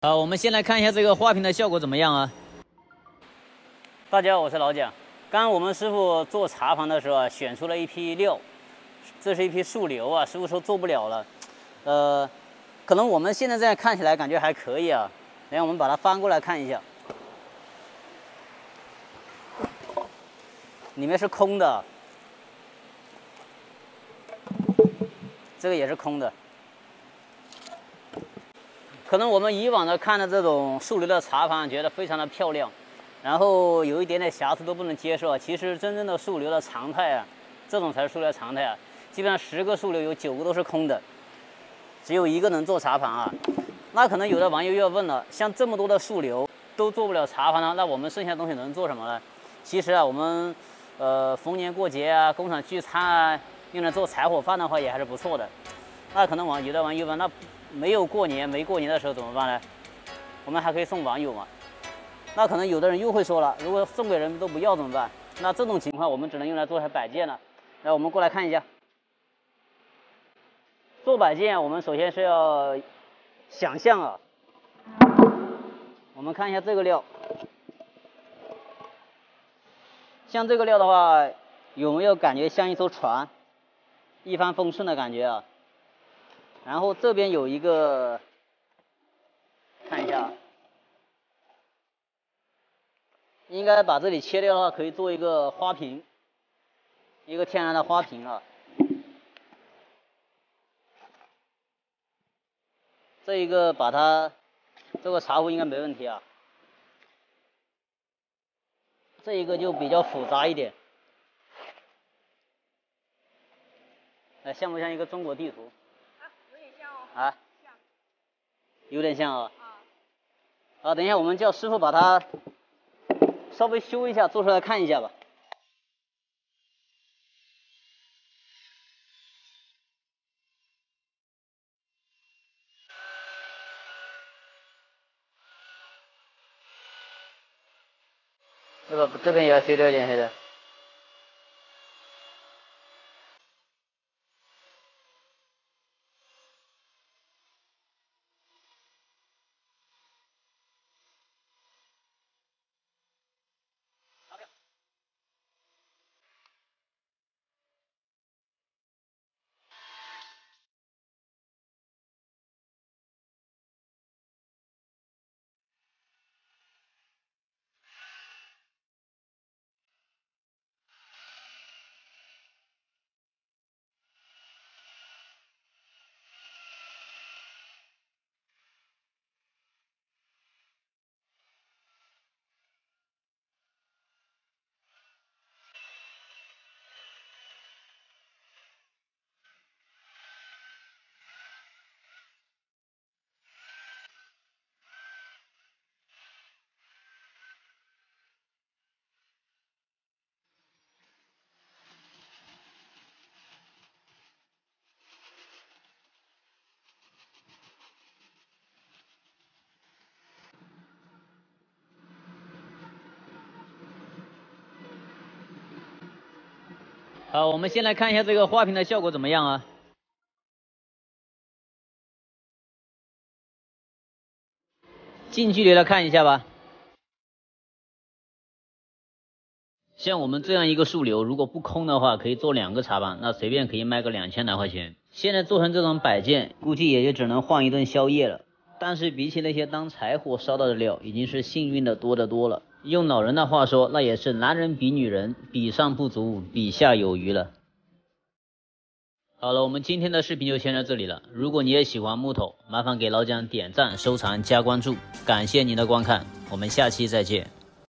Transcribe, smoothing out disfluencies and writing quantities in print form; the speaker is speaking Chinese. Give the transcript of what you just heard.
我们先来看一下这个花瓶的效果怎么样啊？大家好，我是老蒋。刚我们师傅做茶盘的时候啊，选出了一批料，这是一批树瘤啊，师傅说做不了了。可能我们现在这样看起来感觉还可以啊，然后我们把它翻过来看一下，里面是空的，这个也是空的。 可能我们以往的看的这种树瘤的茶盘，觉得非常的漂亮，然后有一点点瑕疵都不能接受。其实真正的树瘤的常态啊，这种才是树瘤的常态啊。基本上10个树瘤有9个都是空的，只有1个能做茶盘啊。那可能有的网友要问了，像这么多的树瘤都做不了茶盘呢，那我们剩下的东西能做什么呢？其实啊，我们逢年过节啊，工厂聚餐啊，用来做柴火饭的话也还是不错的。那可能有的网友问那。 没有过年，没过年的时候怎么办呢？我们还可以送网友嘛？那可能有的人又会说了，如果送给人都不要怎么办？那这种情况我们只能用来做一下摆件了。来，我们过来看一下。做摆件，我们首先是要想象啊。我们看一下这个料，像这个料的话，有没有感觉像一艘船，一帆风顺的感觉啊？ 然后这边有一个，看一下，应该把这里切掉的话，可以做一个花瓶，一个天然的花瓶啊。这一个把它，这个茶壶应该没问题啊。这一个就比较复杂一点，哎，像不像一个中国地图？ 啊，有点像啊。啊，等一下，我们叫师傅把它稍微修一下，做出来看一下吧。对吧？这边也要修掉一点，是的。 我们先来看一下这个花瓶的效果怎么样啊？近距离来看一下吧。像我们这样一个树瘤，如果不空的话，可以做2个茶盘，那随便可以卖个2000来块钱。现在做成这种摆件，估计也就只能换一顿宵夜了。但是比起那些当柴火烧到的料，已经是幸运的多得多了。 用老人的话说，那也是男人比女人，比上不足，比下有余了。好了，我们今天的视频就先到这里了。如果你也喜欢木头，麻烦给老蒋点赞、收藏、加关注，感谢您的观看，我们下期再见。